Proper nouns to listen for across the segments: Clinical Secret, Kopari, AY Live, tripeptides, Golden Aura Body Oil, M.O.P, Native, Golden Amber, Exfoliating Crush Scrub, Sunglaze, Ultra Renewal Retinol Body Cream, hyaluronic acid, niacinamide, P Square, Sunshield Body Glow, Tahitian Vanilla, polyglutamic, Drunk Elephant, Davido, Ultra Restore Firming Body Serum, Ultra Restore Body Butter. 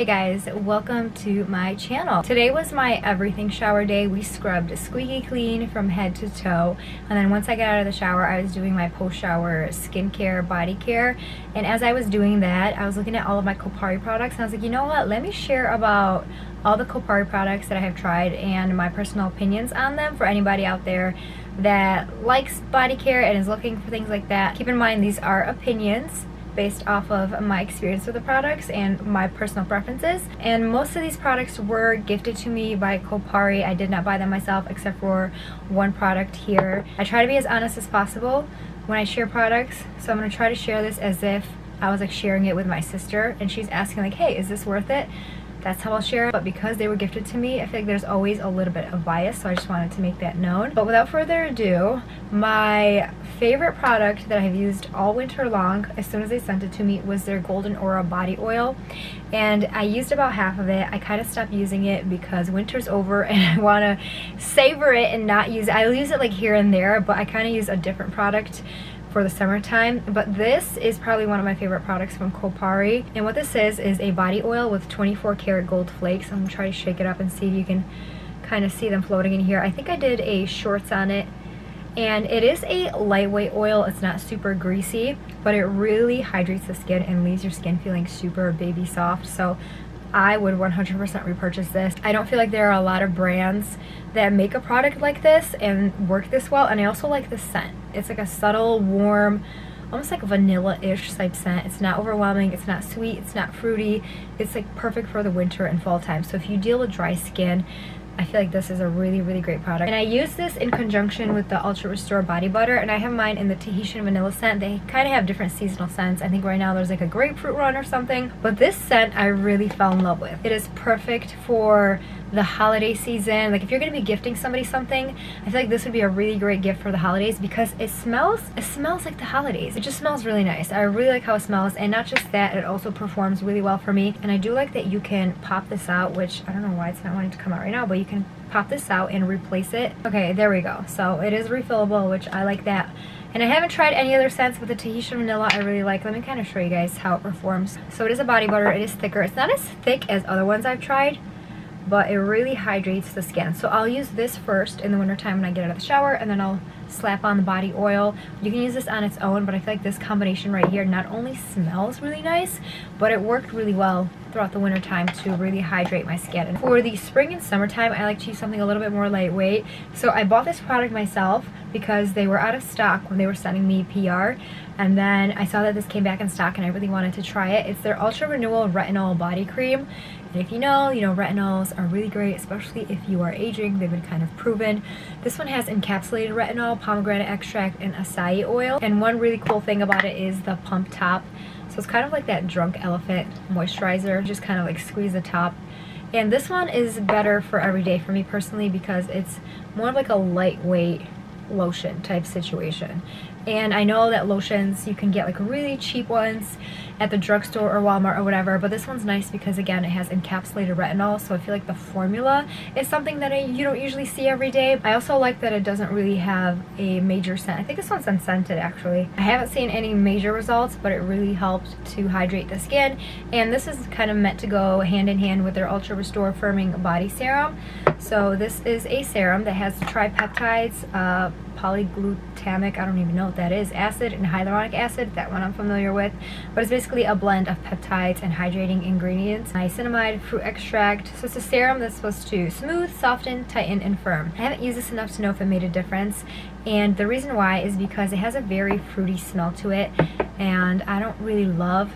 Hey guys, welcome to my channel. Today was my everything shower day. We scrubbed squeaky clean from head to toe, and then once I got out of the shower I was doing my post shower skincare, body care, and as I was doing that I was looking at all of my Kopari products and I was like, you know what, let me share about all the Kopari products that I have tried and my personal opinions on them for anybody out there that likes body care and is looking for things like that. Keep in mind these are opinions based off of my experience with the products and my personal preferences, and most of these products were gifted to me by Kopari. I did not buy them myself except for one product here. I try to be as honest as possible when I share products, so I'm going to try to share this as if I was like sharing it with my sister and she's asking like, hey, is this worth it? That's how I'll share it. But because they were gifted to me, I feel like there's always a little bit of bias, so I just wanted to make that known. But without further ado, my favorite product that I've used all winter long, as soon as they sent it to me, was their Golden Aura Body Oil. And I used about half of it. I kind of stopped using it because winter's over and I want to savor it and not use it. I'll use it like here and there, but I kind of use a different product for the summertime. But this is probably one of my favorite products from Kopari, and what this is a body oil with 24 karat gold flakes. I'm gonna try to shake it up and see if you can kind of see them floating in here. I think I did a shorts on it, and it is a lightweight oil. It's not super greasy, but it really hydrates the skin and leaves your skin feeling super baby soft, so I would 100% repurchase this. I don't feel like there are a lot of brands that make a product like this and work this well, and I also like the scent. It's like a subtle, warm, almost like vanilla-ish type scent. It's not overwhelming, it's not sweet, it's not fruity. It's like perfect for the winter and fall time. So if you deal with dry skin, I feel like this is a really, really great product. And I use this in conjunction with the Ultra Restore Body Butter, and I have mine in the Tahitian Vanilla scent. They kind of have different seasonal scents. I think right now there's like a grapefruit run or something, but this scent I really fell in love with. It is perfect for the holiday season. Like if you're gonna be gifting somebody something, I feel like this would be a really great gift for the holidays because it smells like the holidays. It just smells really nice. I really like how it smells, and not just that, it also performs really well for me. And I do like that you can pop this out, which I don't know why it's not wanting to come out right now, but you can pop this out and replace it. Okay, there we go. So it is refillable, which I like that. And I haven't tried any other scents, but the Tahitian Vanilla I really like. Let me kind of show you guys how it performs. So it is a body butter, it is thicker. It's not as thick as other ones I've tried, but it really hydrates the skin. So I'll use this first in the wintertime when I get out of the shower, and then I'll slap on the body oil. You can use this on its own, but I feel like this combination right here not only smells really nice, but it worked really well throughout the winter time to really hydrate my skin. And for the spring and summertime, I like to use something a little bit more lightweight. So I bought this product myself because they were out of stock when they were sending me PR, and then I saw that this came back in stock and I really wanted to try it. It's their Ultra Renewal Retinol Body Cream. And if you know, retinols are really great, especially if you are aging. They've been kind of proven. This one has encapsulated retinol, pomegranate extract, and acai oil. And one really cool thing about it is the pump top. So it's kind of like that Drunk Elephant moisturizer. Just kind of like squeeze the top. And this one is better for everyday for me personally because it's more of like a lightweight lotion type situation. And I know that lotions, you can get like really cheap ones at the drugstore or Walmart or whatever, but this one's nice because again it has encapsulated retinol, so I feel like the formula is something that you don't usually see every day. I also like that it doesn't really have a major scent. I think this one's unscented actually. I haven't seen any major results, but it really helped to hydrate the skin, and this is kind of meant to go hand in hand with their Ultra Restore Firming Body Serum. So this is a serum that has tripeptides, polyglutamic, I don't even know what that is, acid and hyaluronic acid, that one I'm familiar with, but it's basically a blend of peptides and hydrating ingredients, niacinamide, fruit extract. So it's a serum that's supposed to smooth, soften, tighten, and firm. I haven't used this enough to know if it made a difference, and the reason why is because it has a very fruity smell to it, and I don't really love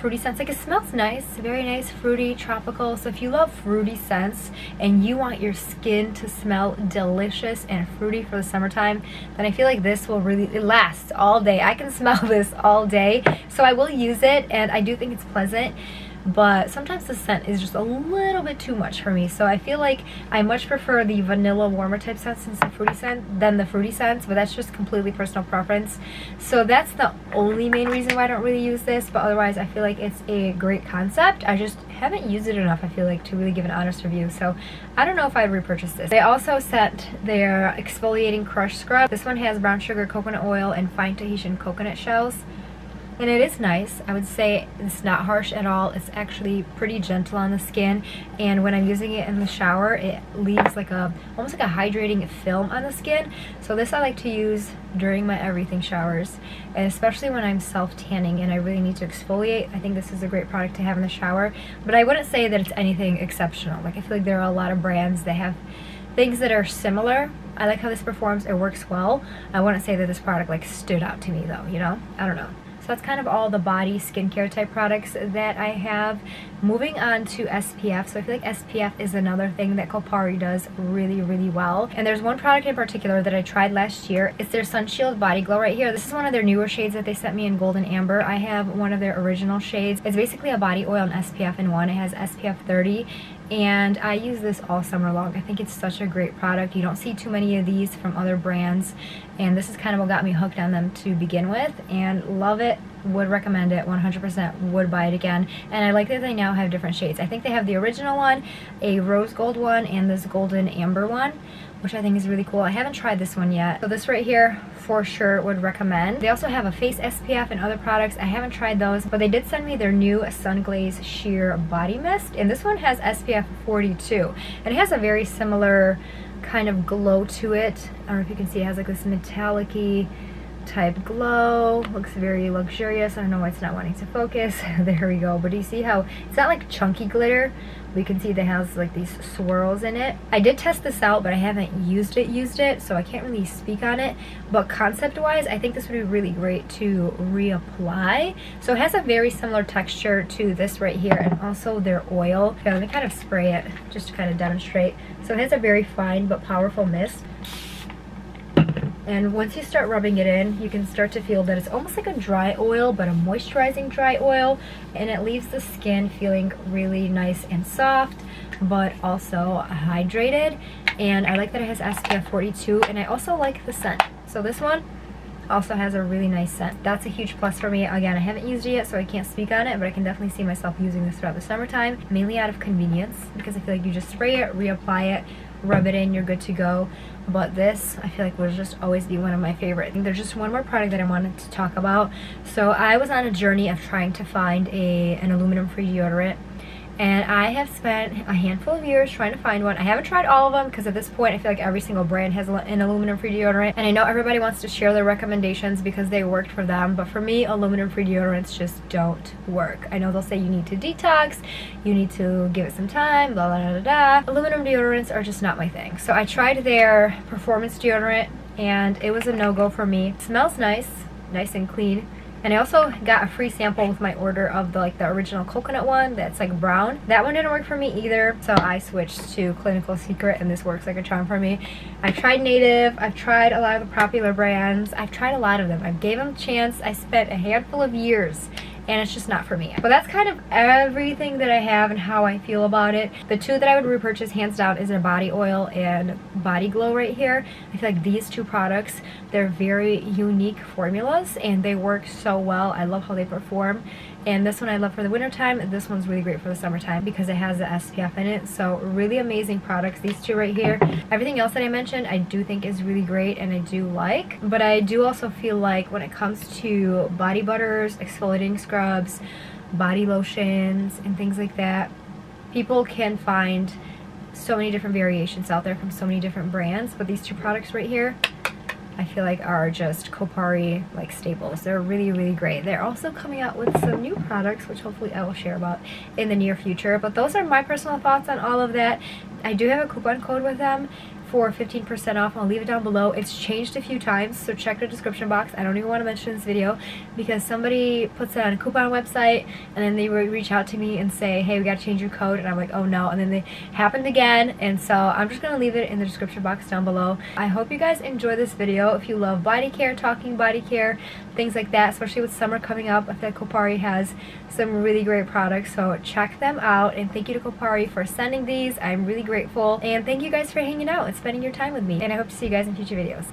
fruity scents. Like it smells nice, very nice, fruity, tropical. So if you love fruity scents and you want your skin to smell delicious and fruity for the summertime, then I feel like this will really, it lasts all day. I can smell this all day, so I will use it, and I do think it's pleasant, but sometimes the scent is just a little bit too much for me. So I feel like I much prefer the vanilla warmer type scents than the fruity scents, but that's just completely personal preference. So that's the only main reason why I don't really use this, but otherwise I feel like it's a great concept. I just haven't used it enough, I feel like, to really give an honest review, so I don't know if I'd repurchase this. They also sent their Exfoliating Crush Scrub. This one has brown sugar, coconut oil, and fine Tahitian coconut shells. and it is nice. I would say it's not harsh at all. It's actually pretty gentle on the skin, and when I'm using it in the shower, it leaves like a almost like a hydrating film on the skin. So this I like to use during my everything showers, and especially when I'm self-tanning and I really need to exfoliate. I think this is a great product to have in the shower, but I wouldn't say that it's anything exceptional. Like, I feel like there are a lot of brands that have things that are similar. I like how this performs. It works well. I wouldn't say that this product like stood out to me though, you know? I don't know. So that's kind of all the body skincare type products that I have. Moving on to SPF. So I feel like SPF is another thing that Kopari does really, really well. And there's one product in particular that I tried last year. It's their Sunshield Body Glow right here. This is one of their newer shades that they sent me in Golden Amber. I have one of their original shades. It's basically a body oil and SPF in one. It has SPF 30. And I use this all summer long. I think it's such a great product. You don't see too many of these from other brands, and this is kind of what got me hooked on them to begin with, and love it. Would recommend it 100%, would buy it again. And I like that they now have different shades. I think they have the original one, a rose gold one, and this golden amber one, which I think is really cool. I haven't tried this one yet, so this right here for sure would recommend. They also have a face SPF and other products. I haven't tried those, but they did send me their new Sunglaze sheer body mist, and this one has SPF 42, and it has a very similar kind of glow to it. I don't know if you can see, it has like this metallic-y type glow. Looks very luxurious. I don't know why it's not wanting to focus. There we go. But do you see how it's not like chunky glitter? We can see that it has like these swirls in it. I did test this out, but I haven't used it, so I can't really speak on it. But concept wise, I think this would be really great to reapply. So it has a very similar texture to this right here, and also their oil. Okay, let me kind of spray it just to kind of demonstrate. So it has a very fine but powerful mist. And once you start rubbing it in, you can start to feel that it's almost like a dry oil, but a moisturizing dry oil, and it leaves the skin feeling really nice and soft, but also hydrated. And I like that it has SPF 42, and I also like the scent. So this one also has a really nice scent. That's a huge plus for me. Again, I haven't used it yet, so I can't speak on it, but I can definitely see myself using this throughout the summertime, mainly out of convenience, because I feel like you just spray it, reapply it, rub it in, you're good to go. But this, I feel like, will just always be one of my favorites. There's just one more product that I wanted to talk about. So I was on a journey of trying to find an aluminum-free deodorant, and I have spent a handful of years trying to find one. I haven't tried all of them, because at this point I feel like every single brand has an aluminum-free deodorant, and I know everybody wants to share their recommendations because they worked for them, but for me, aluminum-free deodorants just don't work. I know they'll say you need to detox, you need to give it some time, blah, blah, blah, blah. Aluminum deodorants are just not my thing. So I tried their performance deodorant, and it was a no-go for me. It smells nice, nice and clean. And I also got a free sample with my order of the original coconut one that's like brown. That one didn't work for me either, so I switched to Clinical Secret, and this works like a charm for me. I've tried Native, I've tried a lot of the popular brands, I've tried a lot of them. I gave them a chance, I spent a handful of years, and it's just not for me. But that's kind of everything that I have and how I feel about it. The two that I would repurchase hands down is their body oil and body glow right here. I feel like these two products, they're very unique formulas, and they work so well. I love how they perform. And this one I love for the wintertime. This one's really great for the summertime because it has the SPF in it. So really amazing products, these two right here. Everything else that I mentioned I do think is really great and I do like. But I do also feel like when it comes to body butters, exfoliating scrubs, body lotions, and things like that, people can find so many different variations out there from so many different brands. But these two products right here, I feel like are just Kopari like staples. They're really, really great. They're also coming out with some new products, which hopefully I will share about in the near future. But those are my personal thoughts on all of that. I do have a coupon code with them for 15% off. I'll leave it down below. It's changed a few times, so check the description box. I don't even want to mention this video because somebody puts it on a coupon website and then they would reach out to me and say, hey, we got to change your code, and I'm like, oh no, and then they happened again. And so I'm just going to leave it in the description box down below. I hope you guys enjoy this video. If you love body care, talking body care, things like that, especially with summer coming up, I feel like Kopari has some really great products, so check them out. And thank you to Kopari for sending these. I'm really grateful, and thank you guys for hanging out. It's spending your time with me, and I hope to see you guys in future videos.